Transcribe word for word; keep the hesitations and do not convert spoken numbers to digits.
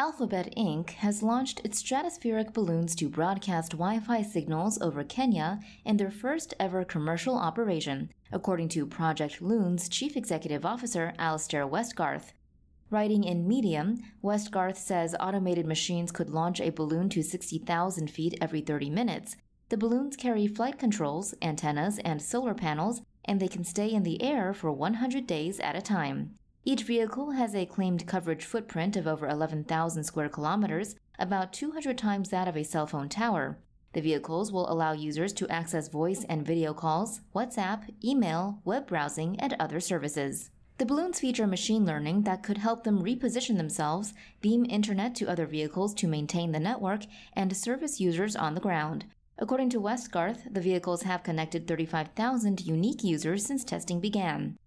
Alphabet Incorporated has launched its stratospheric balloons to broadcast Wi-Fi signals over Kenya in their first ever commercial operation, according to Project Loon's Chief Executive Officer Alastair Westgarth. Writing in Medium, Westgarth says automated machines could launch a balloon to sixty thousand feet every thirty minutes. The balloons carry flight controls, antennas, and solar panels, and they can stay in the air for one hundred days at a time. Each vehicle has a claimed coverage footprint of over eleven thousand square kilometers, about two hundred times that of a cell phone tower. The vehicles will allow users to access voice and video calls, WhatsApp, email, web browsing, and other services. The balloons feature machine learning that could help them reposition themselves, beam internet to other vehicles to maintain the network, and service users on the ground. According to Westgarth, the vehicles have connected thirty-five thousand unique users since testing began.